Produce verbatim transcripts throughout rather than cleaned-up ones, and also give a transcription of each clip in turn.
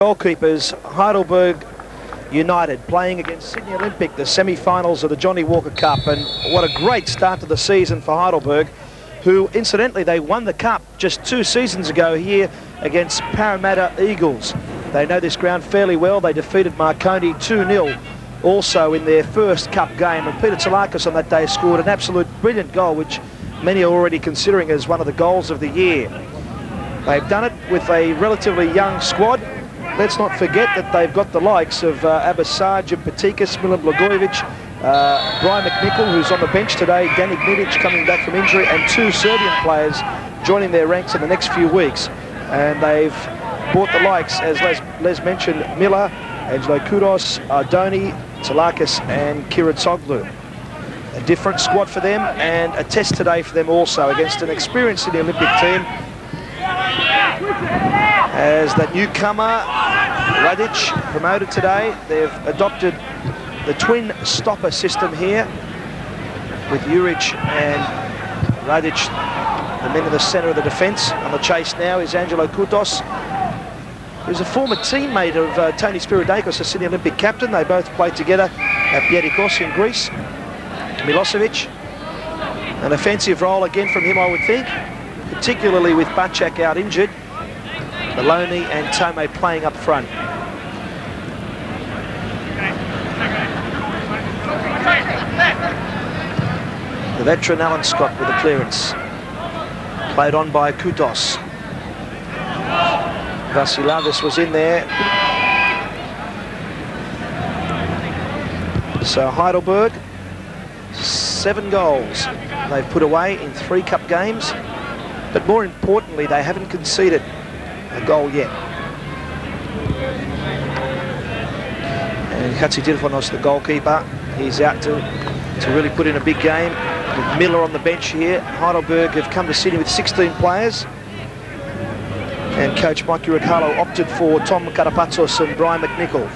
Goalkeepers, Heidelberg United playing against Sydney Olympic, the semi-finals of the Johnnie Walker Cup, and what a great start to the season for Heidelberg, who incidentally they won the cup just two seasons ago here against Parramatta Eagles. They know this ground fairly well. They defeated Marconi two nil also in their first cup game, and Peter Tsalakis on that day scored an absolute brilliant goal, which many are already considering as one of the goals of the year. They've done it with a relatively young squad. Let's not forget that they've got the likes of uh, Abasaj and Patikas, Milan Blagojevic, uh, Brian McNichol, who's on the bench today, Danny Gnidic coming back from injury, and two Serbian players joining their ranks in the next few weeks. And they've bought the likes, as Les, Les mentioned, Miller, Angelo Kudos, Ardoni, Tsalakis and Kiritsoglu. A different squad for them, and a test today for them also against an experienced Sydney Olympic team, as the newcomer Radic promoted today. They've adopted the twin stopper system here with Juric and Radic, the men in the centre of the defence. On the chase now is Angelo Kudos, who's a former teammate of uh, Tony Spiridakos, the Sydney Olympic captain. They both played together at Pietikos in Greece. Milosevic, an offensive role again from him, I would think, particularly with Bacak out injured. Maloney and Tome playing up front. The veteran Alan Scott with the clearance. Played on by Kudos. Vassiladis was in there. So Heidelberg, seven goals they've put away in three cup games. But more importantly, they haven't conceded a goal yet. And Katsirifonos, the goalkeeper, he's out to, to really put in a big game. With Miller on the bench here, Heidelberg have come to Sydney with sixteen players. And coach Mikey Riccardo opted for Tom Karapatsos and Brian McNichol.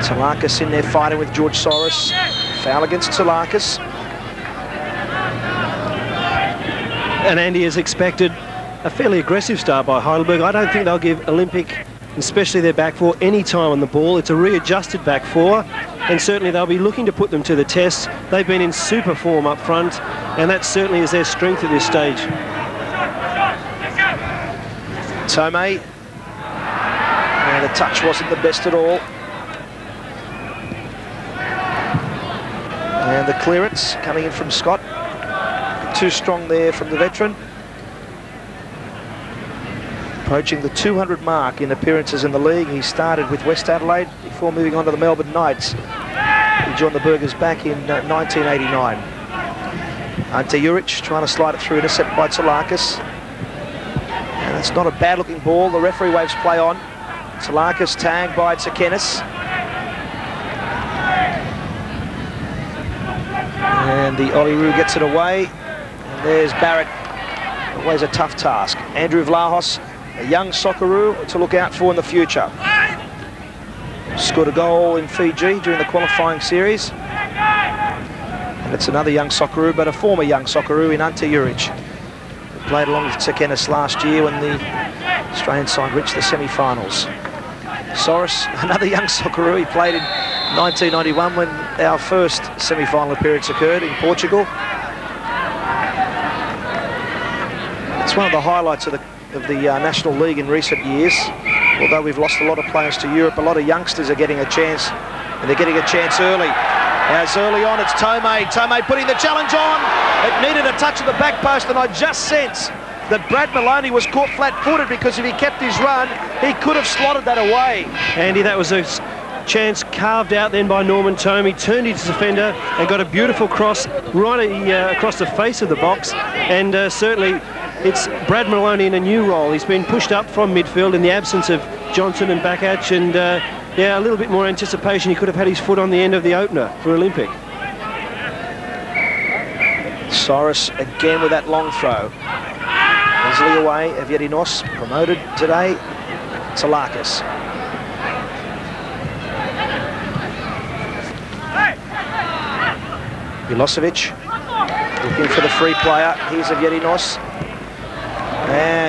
Tsalakis in there fighting with George Sorras. Foul against Tsalakis. And Andy, as expected, a fairly aggressive start by Heidelberg. I don't think they'll give Olympic, especially their back four, any time on the ball. It's a readjusted back four, and certainly they'll be looking to put them to the test. They've been in super form up front, and that certainly is their strength at this stage. Tome, and the touch wasn't the best at all. And the clearance coming in from Scott. Too strong there from the veteran. Approaching the two hundred mark in appearances in the league. He started with West Adelaide before moving on to the Melbourne Knights. He joined the Burgers back in uh, nineteen eighty-nine. Ante Juric trying to slide it through, intercept by Tsalakis. And it's not a bad looking ball. The referee waves play on. Tsalakis tagged by Tsekenis. And the Oliru gets it away. There's Barrett, always a tough task. Andrew Vlahos, a young Socceroo to look out for in the future. Scored a goal in Fiji during the qualifying series. And it's another young Socceroo, but a former young Socceroo in Ante Juric. He played along with Tsekenis last year when the Australian side reached the semi-finals. Sorras, another young Socceroo. He played in nineteen ninety-one when our first semi-final appearance occurred in Portugal. It's one of the highlights of the, of the uh, National League in recent years. Although we've lost a lot of players to Europe, a lot of youngsters are getting a chance, and they're getting a chance early. As early on, it's Tome. Tome putting the challenge on. It needed a touch of the back post, and I just sense that Brad Maloney was caught flat-footed, because if he kept his run, he could have slotted that away. Andy, that was a chance carved out then by Norman Tome. He turned his defender and got a beautiful cross right uh, across the face of the box, and uh, certainly it's Brad Maloney in a new role. He's been pushed up from midfield in the absence of Johnson and Bacach, and uh, yeah, a little bit more anticipation. He could have had his foot on the end of the opener for Olympic. Sorras again with that long throw. Easily away, Augerinos promoted today. Tsalakis. Milosevic looking for the free player. Here's Augerinos.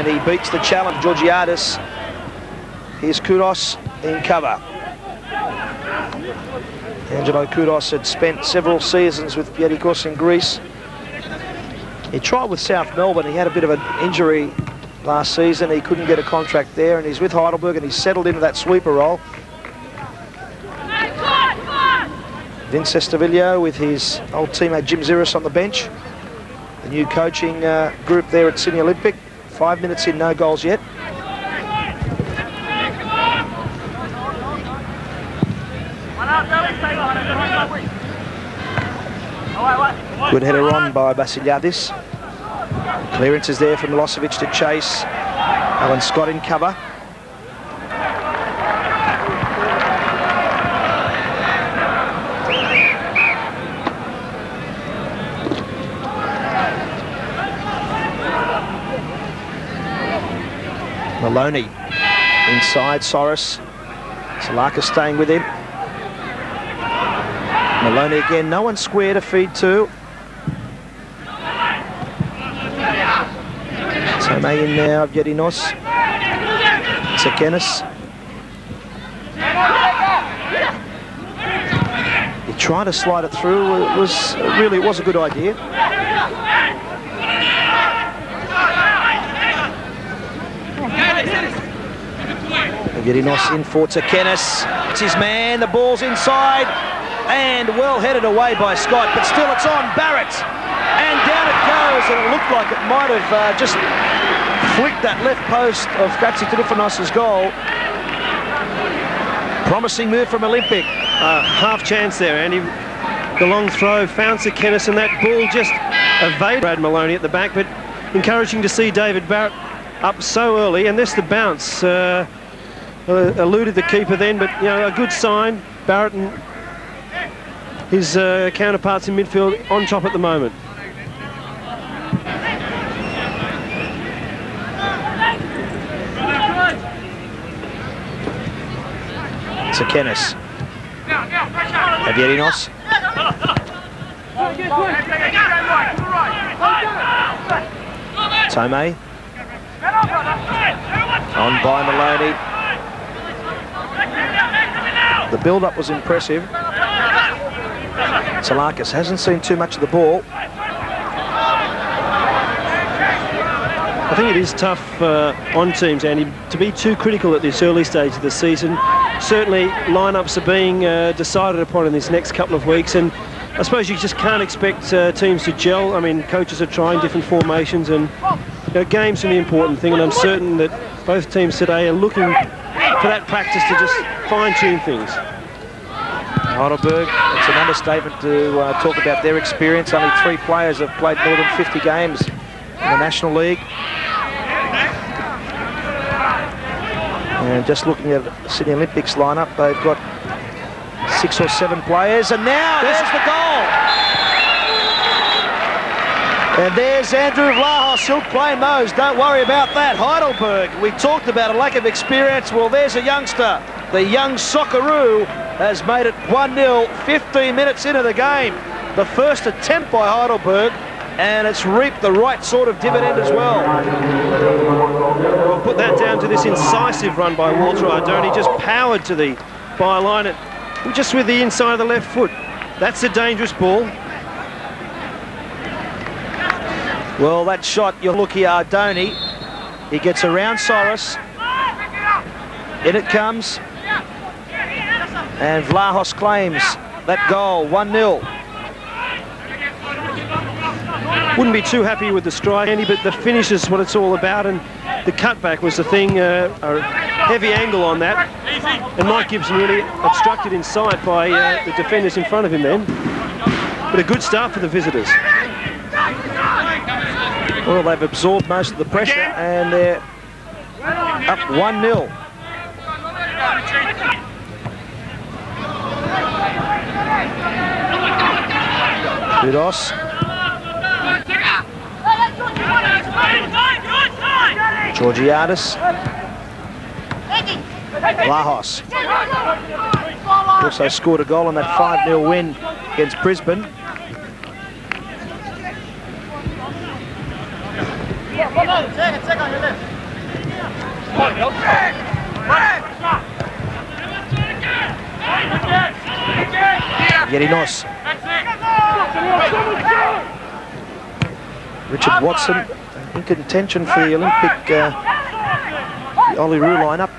and he beats the challenge, Georgiadis. Here's Kudos in cover. Angelo Kudos had spent several seasons with Pietikos in Greece. He tried with South Melbourne. He had a bit of an injury last season. He couldn't get a contract there, and he's with Heidelberg, and he's settled into that sweeper role. Vince Estavillo with his old teammate Jim Ziris on the bench. The new coaching uh, group there at Sydney Olympic. Five minutes in, no goals yet. Good header on by Basiliadis. Clearance is there for Milosevic to chase. Alan Scott in cover. Maloney inside Sorras. Tsalakis staying with him. Maloney again, no one square to feed to. Tome in now, Augerinos. Tsekenis. He tried to slide it through. It was really, it was a good idea. Augerinos in for Tsekenis. It's his man, the ball's inside. And well headed away by Scott, but still it's on Barrett, and down it goes, and it looked like it might have uh, just flicked that left post of Katsirifonos' goal. Promising move from Olympic. Uh, half chance there, Andy. The long throw found Tsekenis, and that ball just evaded Brad Maloney at the back, but encouraging to see David Barrett up so early, and this the bounce. Uh, uh, eluded the keeper then, but you know, a good sign. Barrett and his uh, counterparts in midfield on top at the moment. Tsekenis. Augerinos. Tome. On by Maloney. The build-up was impressive. Tsalakis hasn't seen too much of the ball. I think it is tough uh, on teams, Andy, to be too critical at this early stage of the season. Certainly, lineups are being uh, decided upon in this next couple of weeks, and I suppose you just can't expect uh, teams to gel. I mean, coaches are trying different formations, and you know, games are the important thing, and I'm certain that both teams today are looking for that practice to just fine-tune things. Heidelberg, it's an understatement to uh, talk about their experience. Only three players have played more than fifty games in the National League. And just looking at the Sydney Olympics lineup, they've got six or seven players, and now there's the goal. And there's Andrew Vlahos, he'll claim those, don't worry about that. Heidelberg, we talked about a lack of experience, well there's a youngster. The young Socceroo has made it one nil, fifteen minutes into the game. The first attempt by Heidelberg, and it's reaped the right sort of dividend as well. We'll put that down to this incisive run by Walter Ardoni, just powered to the byline, just with the inside of the left foot. That's a dangerous ball. Well, that shot, you're lucky Ardoni. He gets around Sorras. In it comes. And Vlahos claims that goal, one nil. Wouldn't be too happy with the strike, Andy, but the finish is what it's all about, and the cutback was the thing, uh, a heavy angle on that. And Mike Gibson really obstructed in sight by uh, the defenders in front of him then. But a good start for the visitors. Well, they've absorbed most of the pressure, and they're up one nil. Kudos. Georgiadis. Vlahos. Also scored a goal in that five nil win against Brisbane. Augerinos. Richard Watson in contention for the Olympic uh, the Oli Roo lineup.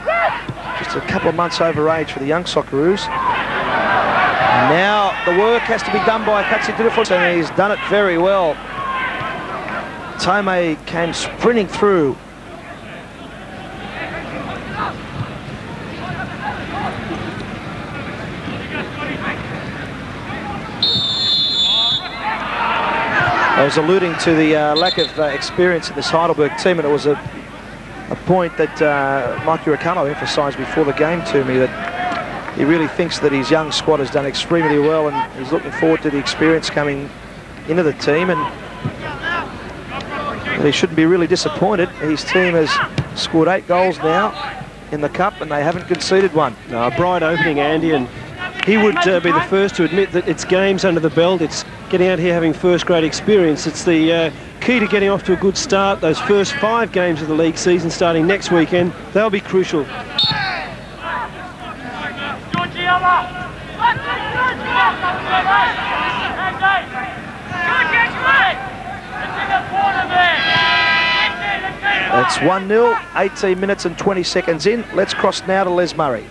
Just a couple of months over age for the young Socceroos. Now the work has to be done by Katsirifonos, and he's done it very well. Tome came sprinting through. I was alluding to the uh, lack of uh, experience in this Heidelberg team, and it was a, a point that uh, Mikey Riccardo emphasised before the game to me, that he really thinks that his young squad has done extremely well, and he's looking forward to the experience coming into the team, and he shouldn't be really disappointed. His team has scored eight goals now in the Cup, and they haven't conceded one. No, a bright opening, Andy, and he would uh, be the first to admit that it's games under the belt. It's getting out here having first-grade experience. It's the uh, key to getting off to a good start. Those first five games of the league season starting next weekend, they'll be crucial. It's one nil, eighteen minutes and twenty seconds in. Let's cross now to Les Murray.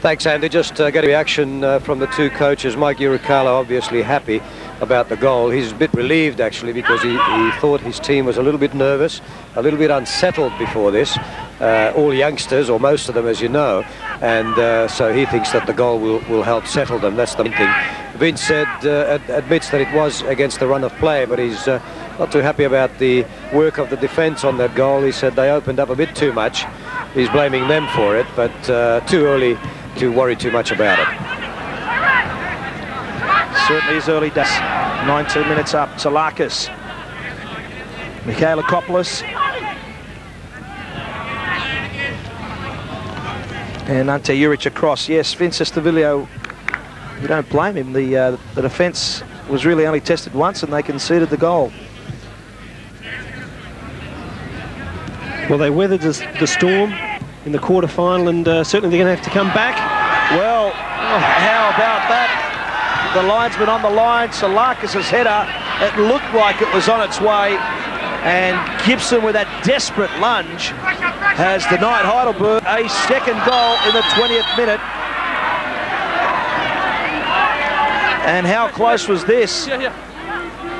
Thanks, Andy. Just uh, getting reaction uh, from the two coaches. Mikey Riccardo obviously happy about the goal. He's a bit relieved, actually, because he, he thought his team was a little bit nervous, a little bit unsettled before this. Uh, all youngsters, or most of them, as you know. And uh, so he thinks that the goal will, will help settle them. That's the main thing. Vince said, uh, ad admits that it was against the run of play, but he's... Uh, not too happy about the work of the defence on that goal. He said they opened up a bit too much. He's blaming them for it, but uh, too early to worry too much about it. Certainly his early days. nineteen minutes up. Tsalakis. Michalakopoulos. And Ante Juric across. Yes, Vince Estavillo, you don't blame him. The, uh, the defence was really only tested once, and they conceded the goal. Well, they weathered the storm in the quarterfinal, and uh, certainly they're going to have to come back. Well, how about that? The linesman on the line, Tsalakis' header. It looked like it was on its way, and Gibson, with that desperate lunge, has denied Heidelberg a second goal in the twentieth minute. And how close was this?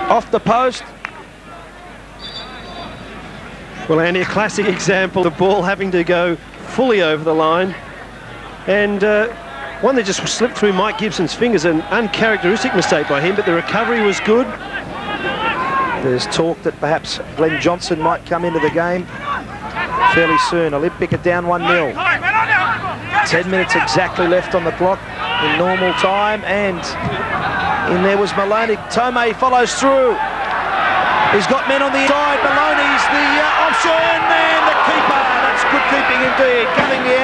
Off the post. Well, Andy, a classic example of the ball having to go fully over the line. And uh, one that just slipped through Mike Gibson's fingers, an uncharacteristic mistake by him, but the recovery was good. There's talk that perhaps Glenn Johnson might come into the game fairly soon. Olympic are down one nil. Ten minutes exactly left on the clock in normal time, and in there was Maloney. Tome follows through. He's got men on the inside. Maloney's the uh, option, and the keeper. That's good keeping indeed. Cutting the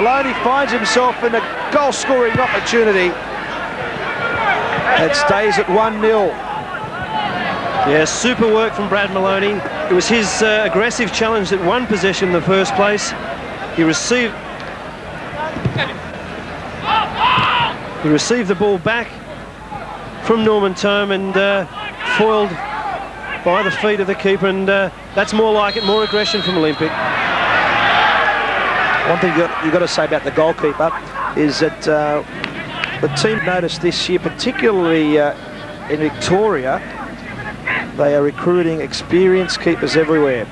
angle. Maloney finds himself in a goal-scoring opportunity. It stays at one nil. Yeah, super work from Brad Maloney. It was his uh, aggressive challenge that won possession in the first place. He received... He received the ball back from Norman Tome, and uh, foiled by the feet of the keeper, and uh, that's more like it, more aggression from Olympic. One thing you've got, you've got to say about the goalkeeper is that uh, the team noticed this year, particularly uh, in Victoria, they are recruiting experienced keepers everywhere.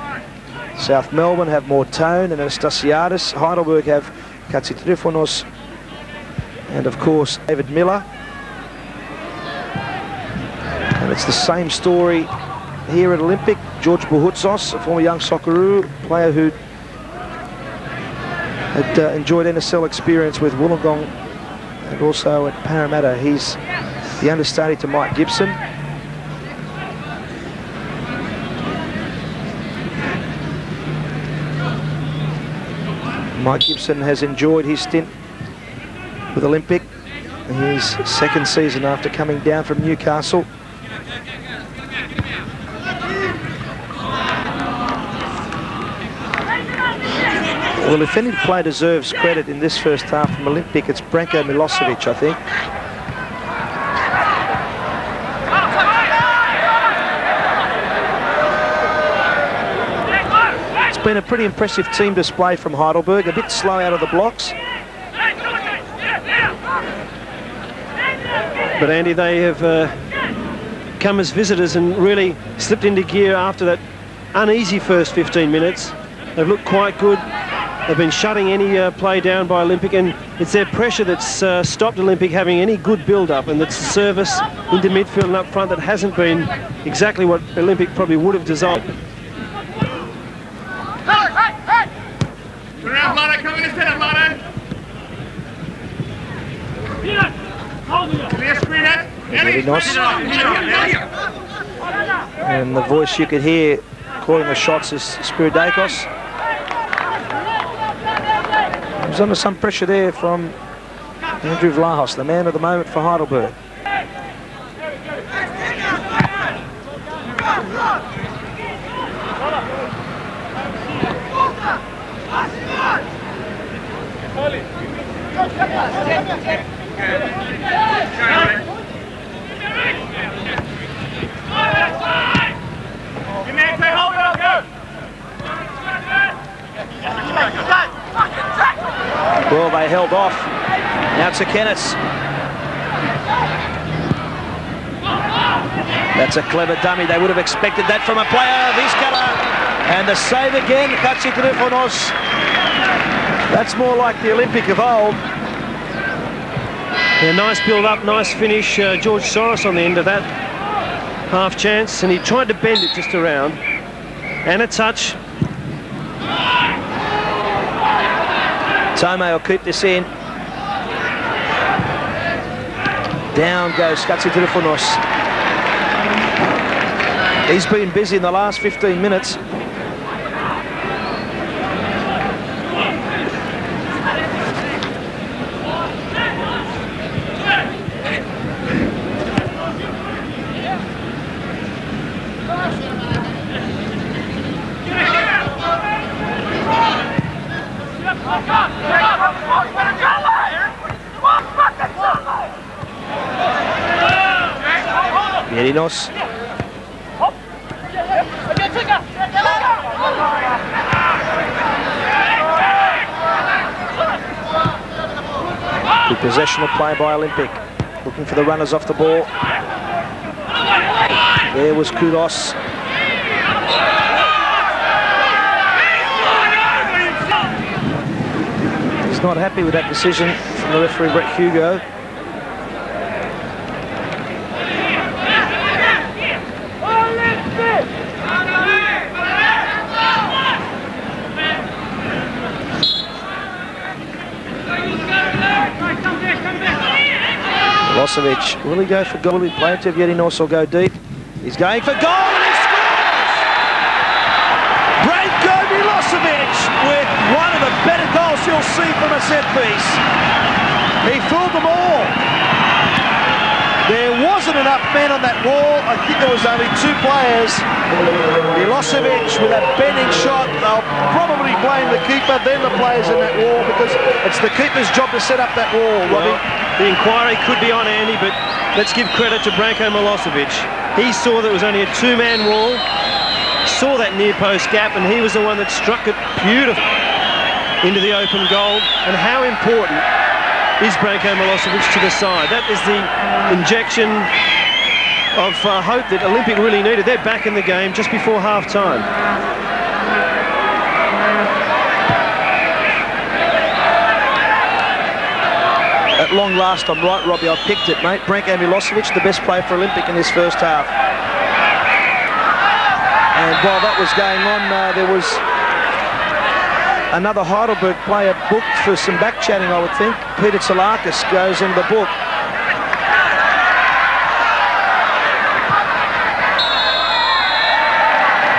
South Melbourne have more Tone and Anastasiadis, Heidelberg have Katsirifonos, and of course David Miller. And it's the same story here at Olympic. George Bohoutsos, a former young Socceroo, player who had uh, enjoyed N S L experience with Wollongong and also at Parramatta. He's the understudy to Mike Gibson. Mike Gibson has enjoyed his stint with Olympic, his second season after coming down from Newcastle. Well, if any play deserves credit in this first half from Olympic, it's Branko Milosevic, I think. It's been a pretty impressive team display from Heidelberg, a bit slow out of the blocks. But Andy, they have uh, come as visitors and really slipped into gear after that uneasy first fifteen minutes. They've looked quite good. They've been shutting any uh, play down by Olympic, and it's their pressure that's uh, stopped Olympic having any good build-up, and that's the service into midfield and up front that hasn't been exactly what Olympic probably would have desired. Turn around, Vlado, come in and stand, Vlado. Very nice. And the voice you could hear calling the shots is Spiridakos. He was under some pressure there from Andrew Vlahos, the man of the moment for Heidelberg. Well, they held off. Now Tsekenis. That's a clever dummy. They would have expected that from a player of his colour. And the save again, Katsirifonos. That's more like the Olympic of old. Yeah, nice build-up, nice finish. Uh, George Sorras on the end of that half chance, and he tried to bend it just around. And a touch. Tome will keep this in. Down goes Katsirifonos. He's been busy in the last fifteen minutes. Augerinos. Good possession of play by Olympic. Looking for the runners off the ball. There was Kudos. He's not happy with that decision from the referee, Brett Hugo. Milosevic, will he go for goal? He played to Augerinos, or go deep? He's going for goal, and he scores! Branko Milosevic with one of the better goals you'll see from a set piece. He fooled them all. There wasn't enough men on that wall. I think there was only two players. Milosevic with that bending shot. They'll probably blame the keeper, then the players in that wall, because it's the keeper's job to set up that wall, Robbie. Well, the inquiry could be on Andy, but let's give credit to Branko Milosevic. He saw that it was only a two-man wall, saw that near-post gap, and he was the one that struck it beautifully into the open goal. And how important is Branko Milosevic to the side? That is the injection of uh, hope that Olympic really needed. They're back in the game just before half-time. At long last, I'm right, Robbie, I picked it, mate. Branko Milosevic, the best player for Olympic in this first half. And while that was going on, uh, there was another Heidelberg player booked for some back-chatting, I would think. Peter Tsalakis goes in the book.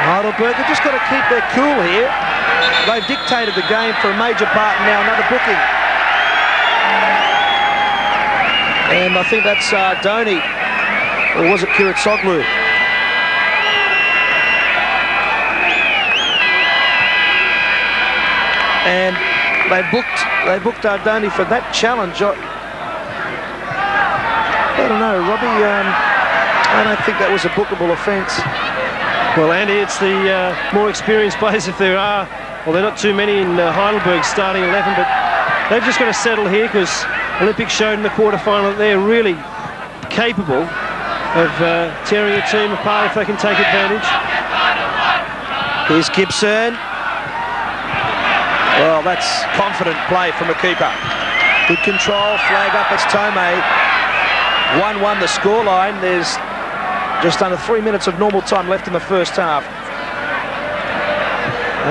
Heidelberg, they've just got to keep their cool here. They've dictated the game for a major part, and now another booking. And I think that's Ardoni, uh, or was it Kiritsoglu? and they booked they booked Ardoni for that challenge. I, I don't know, Robbie. Um, I don't think that was a bookable offence. Well, Andy, it's the uh, more experienced players, if there are. Well, there are not too many in uh, Heidelberg's starting eleven, but they've just got to settle here, because Olympics showed in the quarterfinal that they're really capable of uh, tearing a team apart if they can take advantage. Here's Gibson. Well, that's confident play from a keeper. Good control, flag up, it's Tome. one one the scoreline. There's just under three minutes of normal time left in the first half.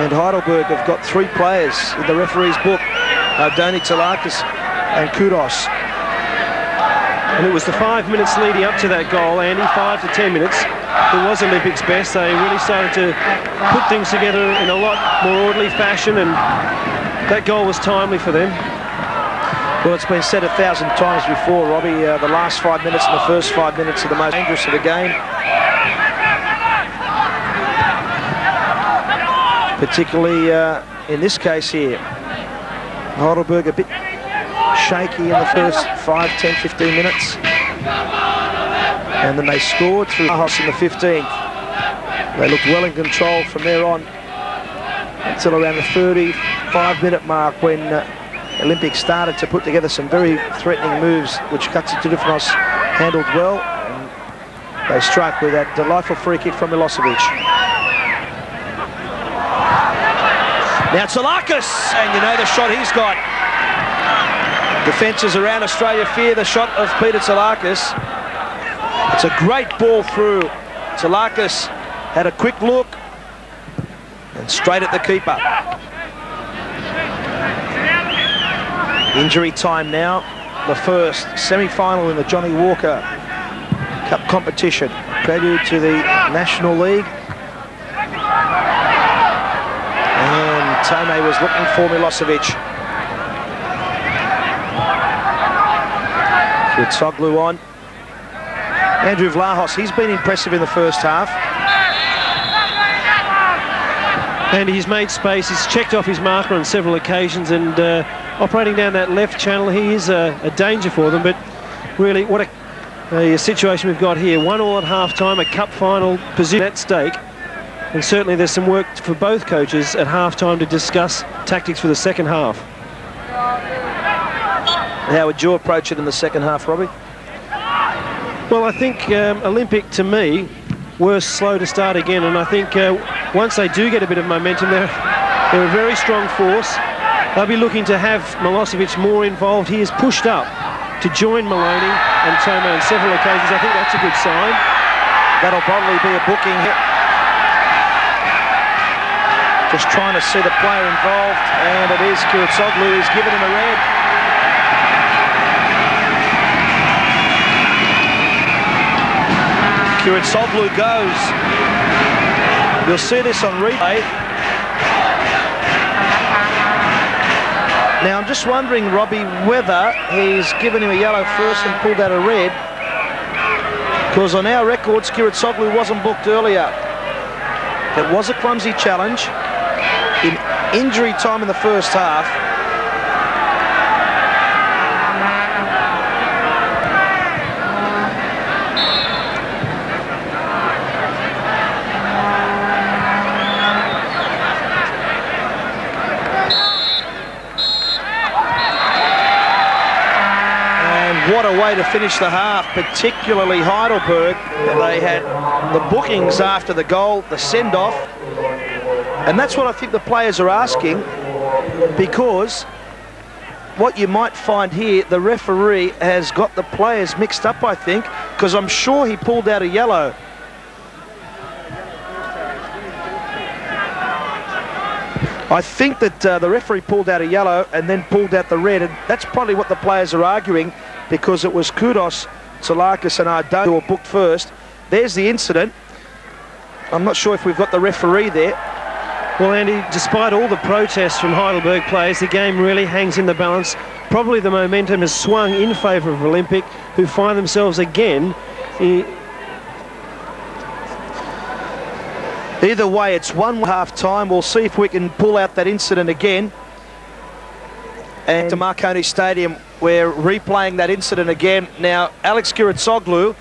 And Heidelberg have got three players in the referee's book. Ardoni, Tsalakis and Kudos. And it was the five minutes leading up to that goal, Andy, five to ten minutes. It was Olympics best. They really started to put things together in a lot more orderly fashion, and that goal was timely for them. Well, it's been said a thousand times before, Robbie, uh, the last five minutes and the first five minutes are the most dangerous of the game. Particularly uh, in this case here. Heidelberg a bit shaky in the first five, ten, fifteen minutes. And then they scored through Vlahos in the fifteenth. They looked well in control from there on until around the thirty-five minute mark, when uh, Olympics started to put together some very threatening moves, which Katsirifonos handled well. And they struck with that delightful free kick from Milosevic. Now Tsalakis, and you know the shot he's got. Defences around Australia fear the shot of Peter Tsalakis. It's a great ball through. Tsalakis had a quick look and straight at the keeper. Injury time now. The first semi-final in the Johnnie Walker Cup competition, prelude to the National League. And Tome was looking for Milosevic. Kiritsoglu on. Andrew Vlahos, he's been impressive in the first half. And he's made space, he's checked off his marker on several occasions, and uh, operating down that left channel, he is a, a danger for them. But really, what a, a situation we've got here. One all at half-time, a cup final position at stake. And certainly there's some work for both coaches at half-time to discuss tactics for the second half. How would you approach it in the second half, Robbie? Well, I think um, Olympic, to me, were slow to start again, and I think uh, once they do get a bit of momentum, they're, they're a very strong force. They'll be looking to have Milosevic more involved. He is pushed up to join Maloney and Tome on several occasions. I think that's a good sign. That'll probably be a booking hit. Just trying to see the player involved, and it is Kiritsoglu who's given him a red. Kiritsoglu goes. You'll see this on replay. Now, I'm just wondering, Robbie, whether he's given him a yellow first and pulled out a red, because on our records, Kiritsoglu wasn't booked earlier. It was a clumsy challenge in injury time in the first half. What a way to finish the half, particularly Heidelberg. They had the bookings after the goal, the send-off. And that's what I think the players are asking, because what you might find here, the referee has got the players mixed up, I think, because I'm sure he pulled out a yellow. I think that uh, the referee pulled out a yellow and then pulled out the red, and that's probably what the players are arguing, because it was Kudos, Tsalakis and Ardoni who were booked first. There's the incident. I'm not sure if we've got the referee there. Well, Andy, despite all the protests from Heidelberg players, the game really hangs in the balance. Probably the momentum has swung in favour of Olympic, who find themselves again. E Either way, it's one half time. We'll see if we can pull out that incident again. and to Marconi Stadium. We're replaying that incident again. Now, Alex Kiritsoglu,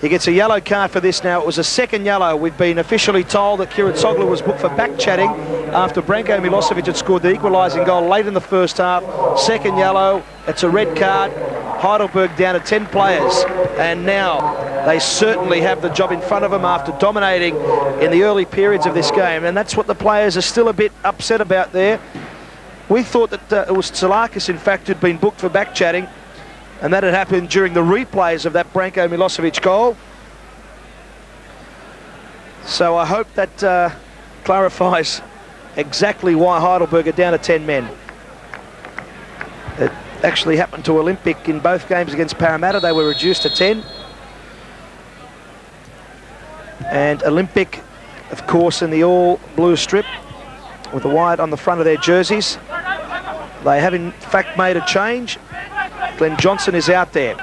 he gets a yellow card for this now. It was a second yellow. We've been officially told that Kiritsoglu was booked for back-chatting after Branko Milosevic had scored the equalising goal late in the first half. Second yellow, it's a red card. Heidelberg down to ten players, and now they certainly have the job in front of them after dominating in the early periods of this game, and that's what the players are still a bit upset about there. We thought that uh, it was Tsalakis, in fact, who'd been booked for back-chatting, and that had happened during the replays of that Branko Milosevic goal. So I hope that uh, clarifies exactly why Heidelberg are down to ten men. It actually happened to Olympic in both games against Parramatta. They were reduced to ten. And Olympic, of course, in the all-blue strip with the white on the front of their jerseys. They have, in fact, made a change. Glenn Johnson is out there.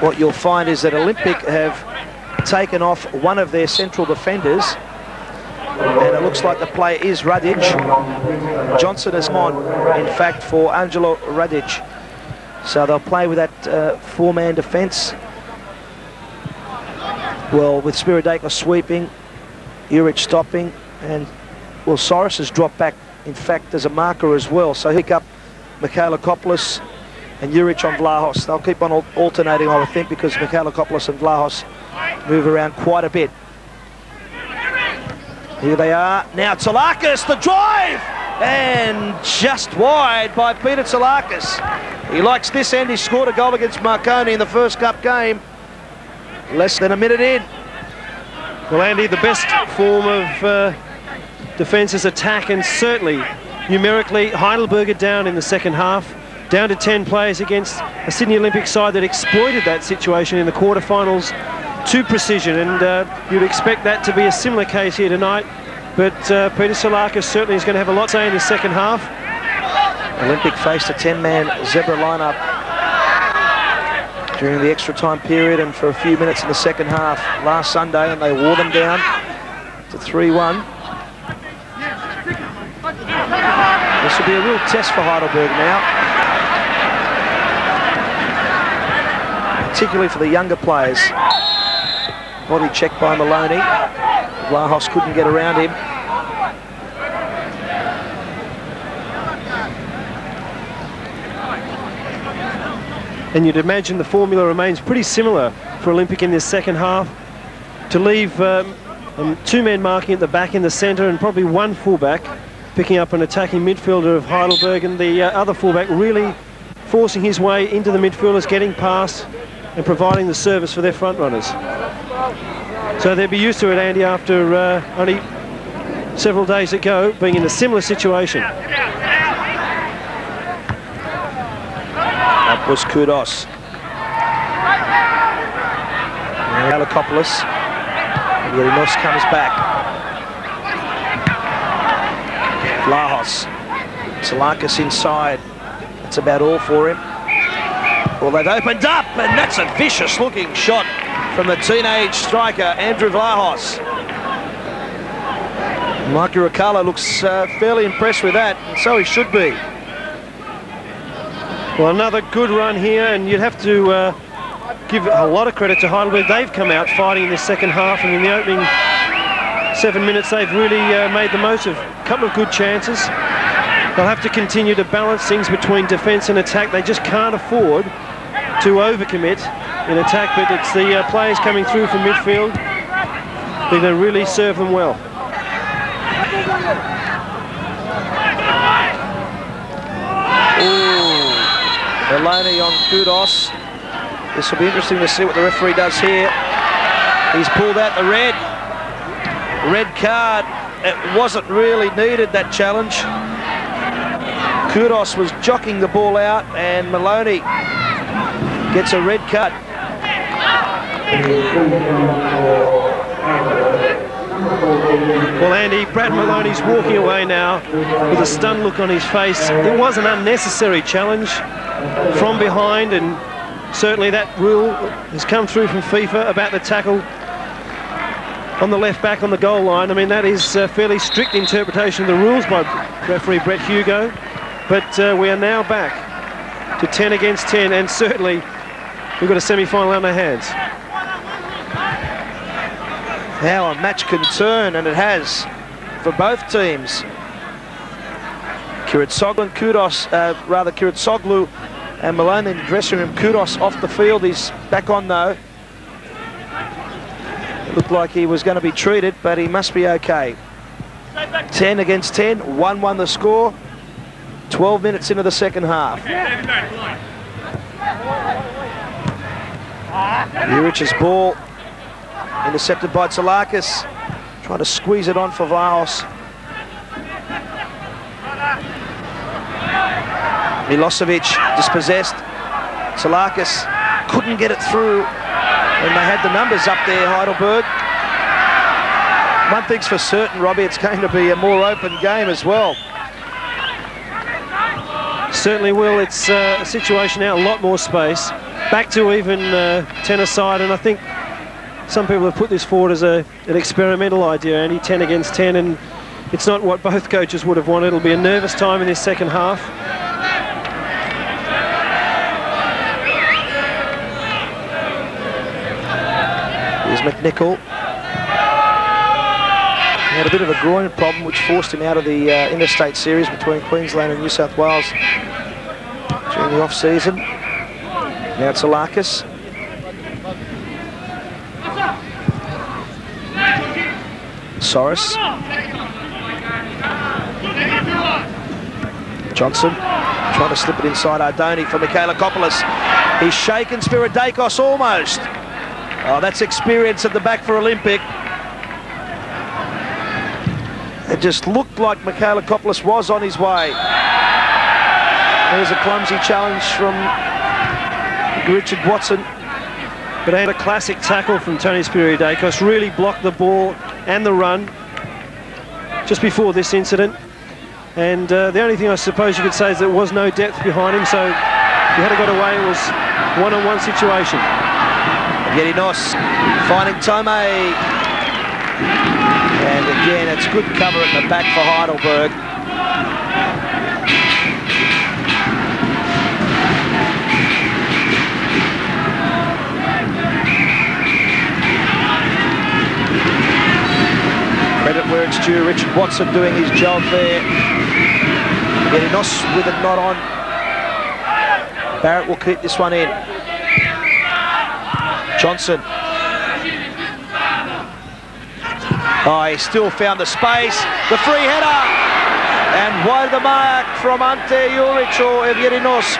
What you'll find is that Olympic have taken off one of their central defenders, and it looks like the play is Radic. Johnson is on, in fact, for Angelo Radic. So they'll play with that uh, four-man defence. Well, with Spiridakos sweeping, Juric stopping, and well, Sorras has dropped back, in fact, as a marker as well. So he'll pick up Michalakopoulos and Juric on Vlahos. They'll keep on alternating, I would think, because Michalakopoulos and Vlahos move around quite a bit. Here they are. Now Tsalakis, the drive! And just wide by Peter Tsalakis. He likes this end. He scored a goal against Marconi in the first cup game. Less than a minute in. Well, Andy, the best form of uh, defence is attack, and certainly numerically Heidelberg are down in the second half, down to ten players against a Sydney Olympic side that exploited that situation in the quarterfinals to precision, and uh, you'd expect that to be a similar case here tonight, but uh, Peter Tsalakis certainly is going to have a lot to say in the second half. Olympic faced a ten-man zebra lineup during the extra time period and for a few minutes in the second half last Sunday, and they wore them down to three one. This will be a real test for Heidelberg now, particularly for the younger players. Body check by Maloney. Vlahos couldn't get around him. And you'd imagine the formula remains pretty similar for Olympic in this second half. To leave um, um, two men marking at the back in the centre, and probably one fullback picking up an attacking midfielder of Heidelberg, and the uh, other fullback really forcing his way into the midfielders, getting past and providing the service for their front runners. So they'll be used to it, Andy, after uh, only several days ago being in a similar situation. That was Kudos. Helikopoulos. Augerinos comes back. Vlahos. Tsalakis inside. That's about all for him. Well, they've opened up, and that's a vicious-looking shot from the teenage striker, Andrew Vlahos. Mikey Riccardo looks uh, fairly impressed with that, and so he should be. Well, another good run here, and you'd have to uh, give a lot of credit to Heidelberg. They've come out fighting in the second half, and in the opening seven minutes, they've really uh, made the most of a couple of good chances. They'll have to continue to balance things between defence and attack. They just can't afford to overcommit in attack, but it's the uh, players coming through from midfield. They're going to really serve them well. Ooh. Maloney on Kudos. This will be interesting to see what the referee does here. He's pulled out the red. Red card. It wasn't really needed, that challenge. Kudos was jockeying the ball out, and Maloney gets a red card. Well, Andy, Brad Maloney's walking away now with a stunned look on his face. It was an unnecessary challenge from behind, and certainly that rule has come through from FIFA about the tackle. on the left back on the goal line. I mean, that is a fairly strict interpretation of the rules by referee Brett Hugo. But uh, we are now back to ten against ten, and certainly we've got a semi-final on our hands. Now a match can turn, and it has for both teams. Kiritsoglu and Kudos, uh, rather Kiritsoglu and Maloney in the dressing room. Kudos off the field, he's back on though. It looked like he was going to be treated, but he must be okay. ten against ten, one one the score. twelve minutes into the second half. Juric's ball intercepted by Tsalakis, trying to squeeze it on for Vlahos. Milosevic dispossessed. Tsalakis couldn't get it through, and they had the numbers up there, Heidelberg. One thing's for certain, Robbie, it's going to be a more open game as well. Certainly will. It's uh, a situation now, a lot more space. Back to even uh, ten aside, and I think some people have put this forward as a, an experimental idea, Andy, ten against ten, and it's not what both coaches would have wanted. It'll be a nervous time in this second half. Here's McNichol. He had a bit of a groin problem which forced him out of the uh, interstate series between Queensland and New South Wales during the off-season. Now Tsalakis. Sorras. Johnson trying to slip it inside Ardoni for Michalakopoulos. He's shaken Spiridakos almost. Oh, that's experience at the back for Olympic. It just looked like Michalakopoulos was on his way. There's a clumsy challenge from Richard Watson. But and a classic tackle from Tony Spiridakos, really blocked the ball and the run just before this incident. And uh, the only thing I suppose you could say is there was no depth behind him, so he had to got away. It was one-on-one situation. Augerinos finding Tome. And again, it's good cover at the back for Heidelberg. Credit where it's due. Richard Watson doing his job there. Augerinos with it not on. Barrett will keep this one in. Johnson. Oh, he still found the space. The free header. And wide the mark from Ante Juric or Augerinos.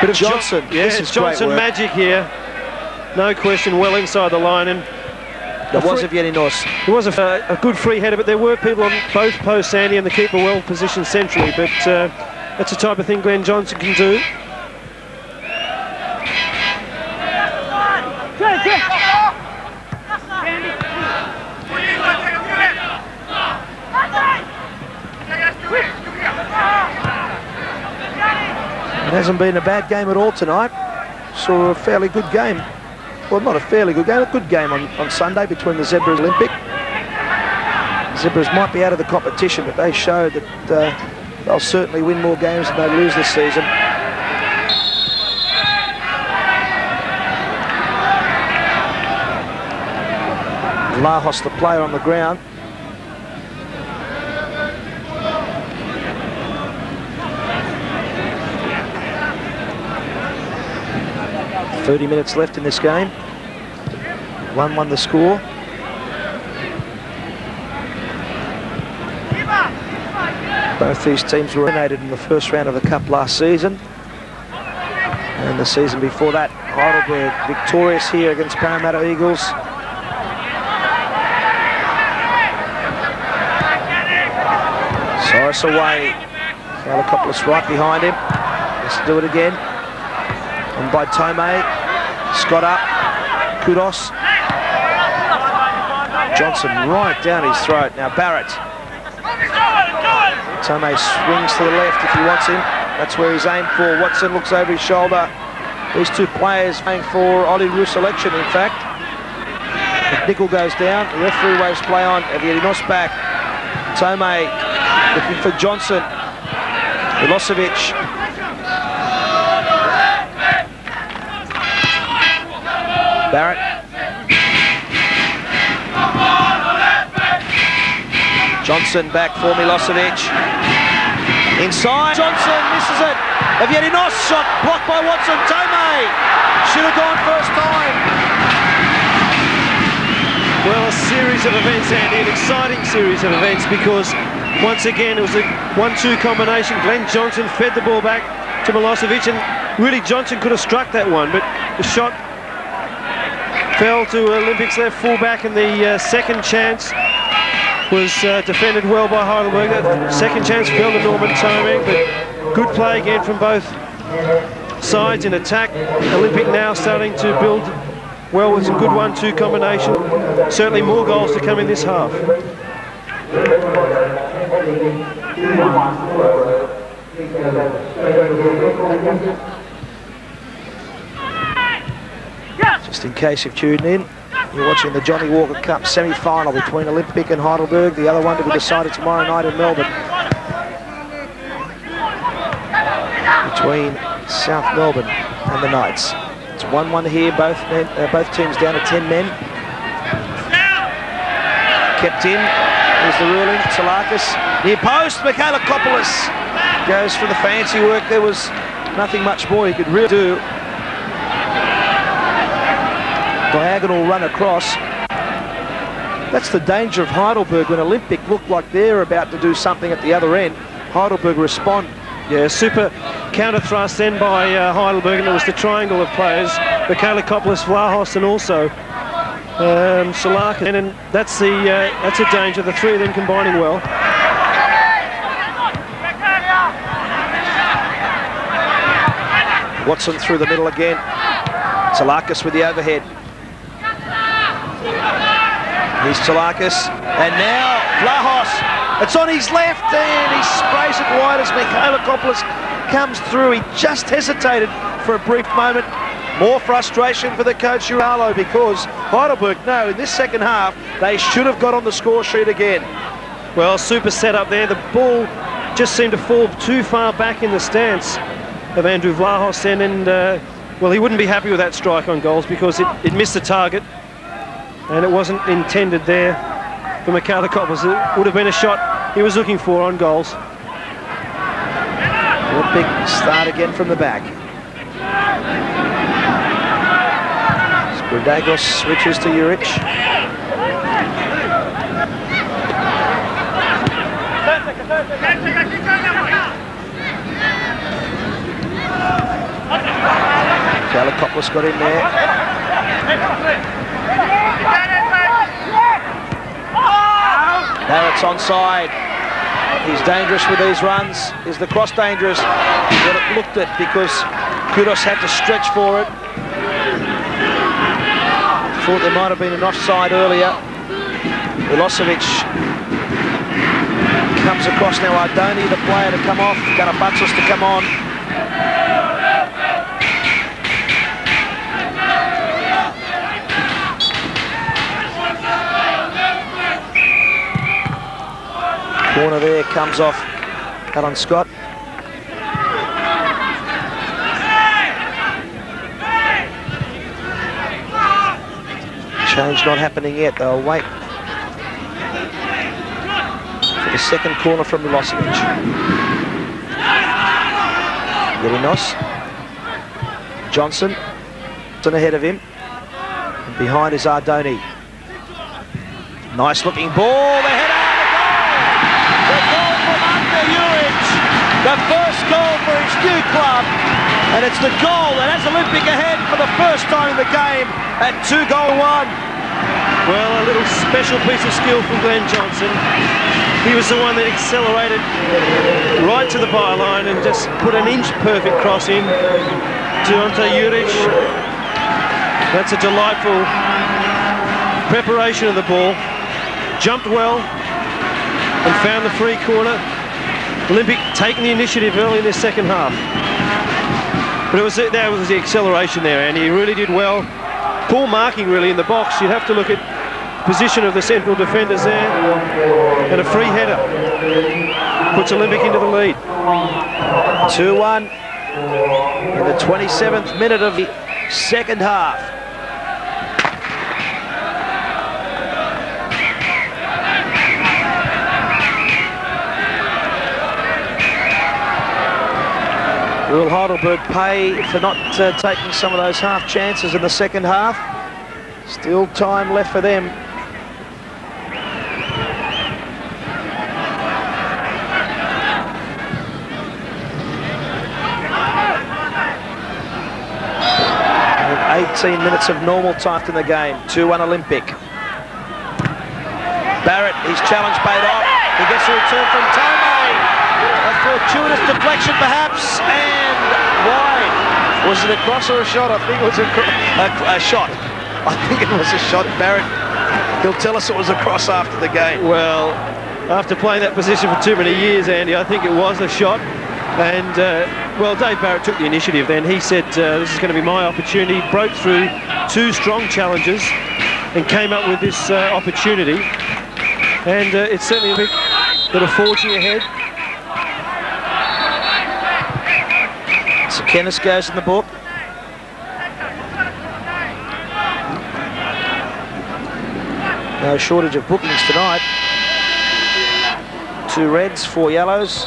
Bit of Johnson. Johnson. Yes, yeah, it's Johnson magic here. No question, well inside the line. And that was Augerinos. It was a, uh, a good free header, but there were people on both posts, Andy, and the keeper well positioned centrally. But uh, that's the type of thing Glenn Johnson can do. It hasn't been a bad game at all tonight. Saw a fairly good game. Well, not a fairly good game, a good game on, on Sunday between the Zebras and Olympic. The Zebras might be out of the competition, but they showed that uh, they'll certainly win more games than they lose this season. Vlahos, the player on the ground. thirty minutes left in this game. one one the score. Both these teams were eliminated in the first round of the Cup last season. And the season before that, Heidelberg victorious here against Parramatta Eagles. Sorras away. Michalakopoulos right behind him. Let's do it again. And by Tome. Scott up, Kudos. Johnson right down his throat. Now Barrett. Tome swings to the left if he wants him. That's where he's aimed for. Watson looks over his shoulder. These two players aimed for Oli Ru's selection, in fact. McNichol goes down. The referee waves play on. Augerinos back. Tome looking for Johnson. Milosevic. Barrett. Johnson back for Milosevic. Inside. Johnson misses it. Augerinos shot blocked by Watson. Tome should have gone first time. Well, a series of events, Andy, an exciting series of events, because once again it was a one two combination. Glenn Johnson fed the ball back to Milosevic, and really Johnson could have struck that one, but the shot fell to Olympics left fullback, and the uh, second chance was uh, defended well by Heidelberg. That second chance fell to Norman Tome, but good play again from both sides in attack. Olympic now starting to build well with a good one two combination. Certainly more goals to come in this half. Just in case you've tuned in, you're watching the Johnnie Walker Cup semi-final between Olympic and Heidelberg, the other one to be decided tomorrow night in Melbourne. Between South Melbourne and the Knights. It's one one here, both men, uh, both teams down to ten men. Kept in, here's the ruling, Tsalakis. Near post, Michalakopoulos goes for the fancy work. There was nothing much more he could really do. Diagonal run across. That's the danger of Heidelberg when Olympic looked like they're about to do something at the other end. Heidelberg respond. Yeah, super counter thrust then by uh, Heidelberg, and it was the triangle of players, Michalakopoulos, Vlahos, and also um, Tsalakis. And, and that's the uh, that's a danger. The three of them combining well. Watson through the middle again. Tsalakis with the overhead. Here's Tsalakis, and now Vlahos. It's on his left, and he sprays it wide as Michalakopoulos comes through. He just hesitated for a brief moment. More frustration for the coach, Uralo, because Heidelberg know in this second half they should have got on the score sheet again. Well, super setup there. The ball just seemed to fall too far back in the stance of Andrew Vlahos then, and, uh, well, he wouldn't be happy with that strike on goals, because it, it missed the target, and it wasn't intended there. For Michalakopoulos, it would have been a shot he was looking for on goals. What a big start again from the back. Spiridakos switches to Juric. Michalakopoulos got in there. Barrett's onside. He's dangerous with these runs. Is the cross dangerous? Well, it looked it, because Kudos had to stretch for it. Thought there might have been an offside earlier. Milosevic comes across now. Ardoni, the player to come off. Karapatsos to come on. Corner there comes off Alan Scott. Change not happening yet. They'll wait for the second corner from Milosevic. Augerinos. Johnson. Johnson ahead of him. And behind is Ardoni. Nice looking ball. The header. The first goal for his new club, and it's the goal that has Olympic ahead for the first time in the game at two goal one. Well, a little special piece of skill from Glenn Johnson. He was the one that accelerated right to the byline and just put an inch perfect cross in to Ante Juric. That's a delightful preparation of the ball. Jumped well and found the free corner. Olympic taking the initiative early in this second half. But it was the, that was the acceleration there, and he really did well. Poor marking, really, in the box. You'd have to look at position of the central defenders there. And a free header. Puts Olympic into the lead. two one in the twenty-seventh minute of the second half. Will Heidelberg pay for not uh, taking some of those half chances in the second half? Still time left for them. eighteen minutes of normal time in the game. two one Olympic. Barrett, his challenge paid off. He gets a return from Tome. A fortuitous deflection perhaps, and wide. Was it a cross or a shot? I think it was a, a, a shot. I think it was a shot, Barrett. He'll tell us it was a cross after the game. Well, after playing that position for too many years, Andy, I think it was a shot. And, uh, well, Dave Barrett took the initiative then. He said, uh, this is going to be my opportunity. Broke through two strong challenges and came up with this uh, opportunity. And uh, it's certainly a bit that are forging ahead. Tsekenis goes in the book. No shortage of bookings tonight. Two reds, four yellows.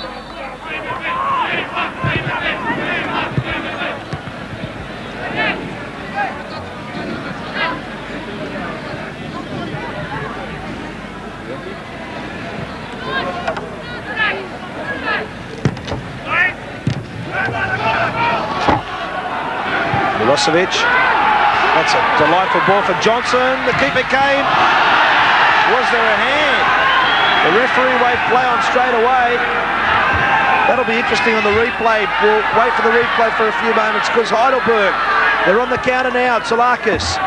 Milosevic. That's a delightful ball for Johnson. The keeper came. Was there a hand? The referee waved play on straight away. That'll be interesting on the replay. We'll wait for the replay for a few moments because Heidelberg, they're on the counter now. Tsalakis.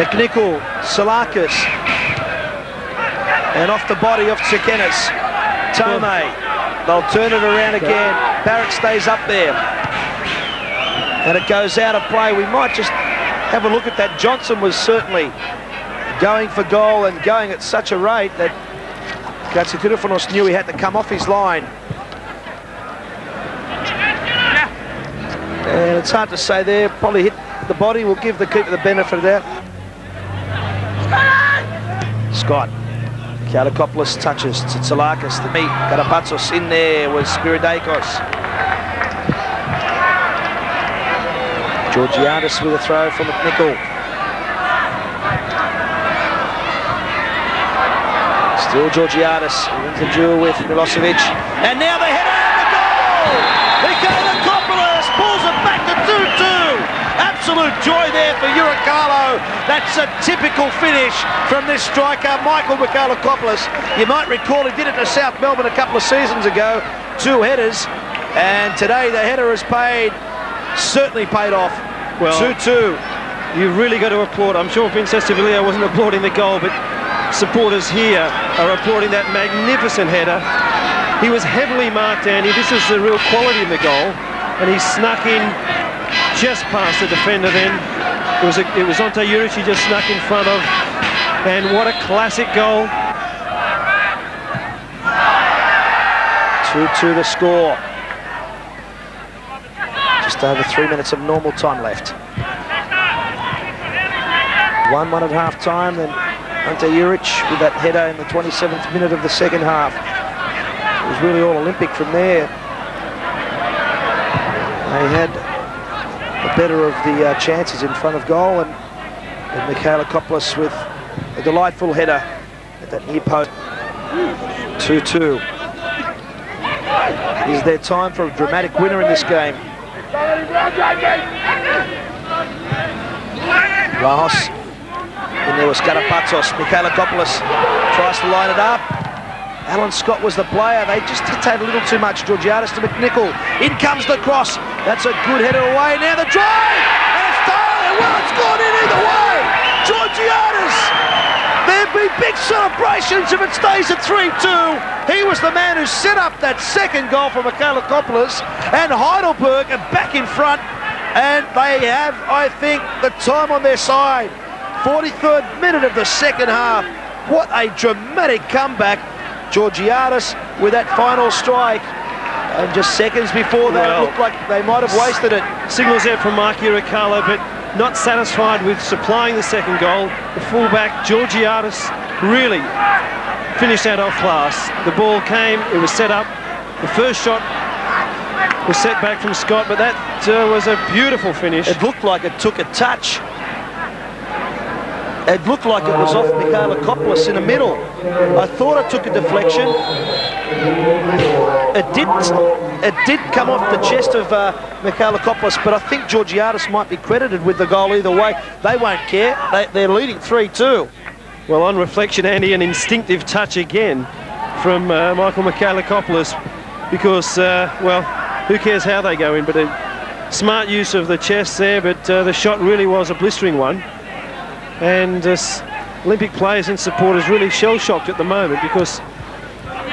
McNichol, Tsalakis. And off the body of Tsekenis. Tome, they'll turn it around again. Barrett stays up there. And it goes out of play. We might just have a look at that. Johnson was certainly going for goal and going at such a rate that Katsirifonos knew he had to come off his line. And it's hard to say there. Probably hit the body. We'll give the keeper the benefit of that. Scott. Michalakopoulos touches to Tsalakis, to meet Karapatsos in there with Spiridakos. Georgiadis with a throw from McNichol. Still Georgiadis wins the duel with Milosevic. And now they head out the goal! Michalakopoulos pulls it back to two two! Absolute joy there for Riccardo. That's a typical finish from this striker, Michael Michalakopoulos. You might recall he did it to South Melbourne a couple of seasons ago. Two headers, and today the header has paid, certainly paid off. Well, two two. You've really got to applaud. I'm sure Vince Estavillo wasn't applauding the goal, but supporters here are applauding that magnificent header. He was heavily marked, Andy. This is the real quality in the goal, and he snuck in just past the defender then. It was, a, it was Ante Juric he just snuck in front of. And what a classic goal. two two the score. Just over three minutes of normal time left. one one at half time, then Ante Juric with that header in the twenty-seventh minute of the second half. It was really all Olympic from there. They had the better of the uh, chances in front of goal, and, and Michalakopoulos with a delightful header at that near post. two two. Is there time for a dramatic winner in this game? Vlahos in there was Karapatsos. Michalakopoulos tries to line it up. Alan Scott was the player. They just dictated a little too much. Georgiadis to McNichol. In comes the cross. That's a good header away. Now the drive! And it's done! Well, it's gone in either way! Georgiadis! There'd be big celebrations if it stays at three two. He was the man who set up that second goal for Michalakopoulos, and Heidelberg are back in front, and they have, I think, the time on their side. forty-third minute of the second half. What a dramatic comeback. Georgiadis with that final strike. And just seconds before that, well, it looked like they might have wasted it. Signals out from Mikey Riccardo, but not satisfied with supplying the second goal. The fullback, Georgiadis, really finished that off class. The ball came, it was set up. The first shot was set back from Scott, but that uh, was a beautiful finish. It looked like it took a touch. It looked like it was off Michalakopoulos in the middle. I thought it took a deflection. It did, it did come off the chest of uh, Michalakopoulos, but I think Georgiadis might be credited with the goal either way. They won't care. They, they're leading three two. Well, on reflection, Andy, an instinctive touch again from uh, Michael Michalakopoulos, because, uh, well, who cares how they go in, but a smart use of the chest there, but uh, the shot really was a blistering one. And uh, Olympic players and supporters really shell-shocked at the moment, because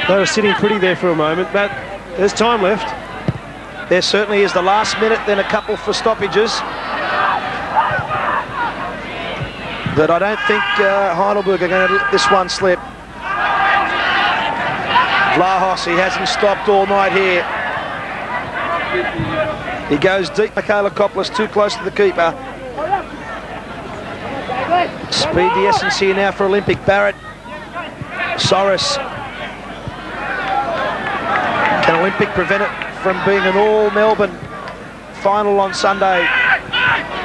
they were sitting pretty there for a moment, but there's time left. There certainly is. The last minute, then a couple for stoppages that I don't think uh, Heidelberg are going to let this one slip. Vlahos, he hasn't stopped all night here. He goes deep. Michalakopoulos too close to the keeper. Speed the essence here now for Olympic. Barrett, Sorras. Can Olympic prevent it from being an all-Melbourne final on Sunday?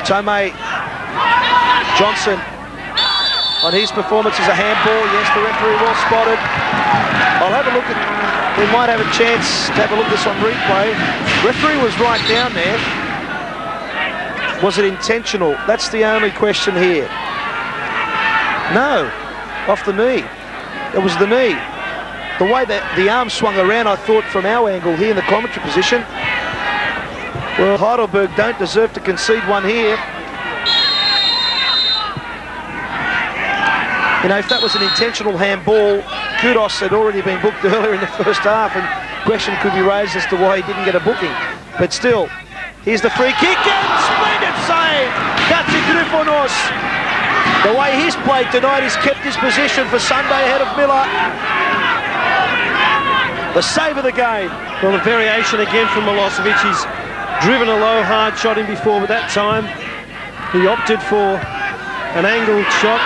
Tome, Johnson, on his performance is a handball. Yes, the referee well spotted. I'll have a look at, we might have a chance to have a look at this on replay. Referee was right down there. Was it intentional? That's the only question here. No, off the knee. It was the knee. The way that the arm swung around, I thought, from our angle here in the commentary position. Well, Heidelberg don't deserve to concede one here. You know, if that was an intentional handball, Kudos had already been booked earlier in the first half, and question could be raised as to why he didn't get a booking. But still, here's the free kick, and splendid save! Katsirifonos. The way he's played tonight, he's kept his position for Sunday ahead of Miller. The save of the game. Well, the variation again from Milosevic. He's driven a low, hard shot in before, but that time he opted for an angled shot.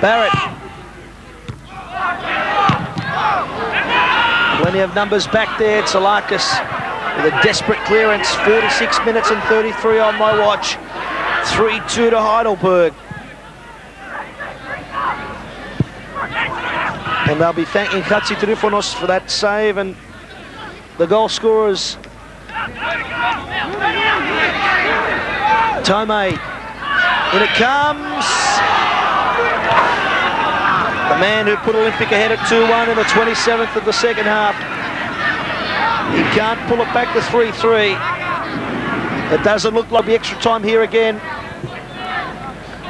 Barrett. Plenty of numbers back there. Tsalakis with a desperate clearance. Forty-six minutes and thirty-three on my watch. Three two to Heidelberg, and they'll be thanking Katsirifonos for that save, and the goal scorers Tome. In it comes, the man who put Olympic ahead at two one in the twenty-seventh of the second half. He can't pull it back to three three. It doesn't look like the extra time here again.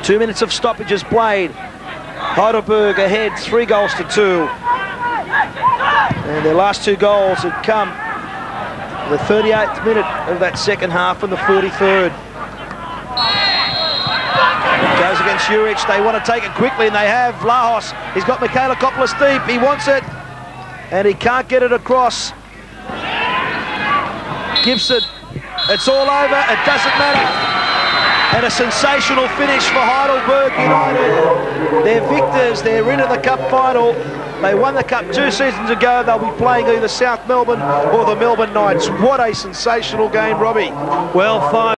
Two minutes of stoppages played. Heidelberg ahead, three goals to two. And their last two goals have come in the thirty-eighth minute of that second half and the forty-third. It goes against Juric. They want to take it quickly, and they have. Vlahos, he's got Michalakopoulos deep. He wants it, and he can't get it across. Gibson, it's all over, it doesn't matter. And a sensational finish for Heidelberg United. They're victors, they're into the cup final. They won the cup two seasons ago. They'll be playing either South Melbourne or the Melbourne Knights. What a sensational game, Robbie. Well, five.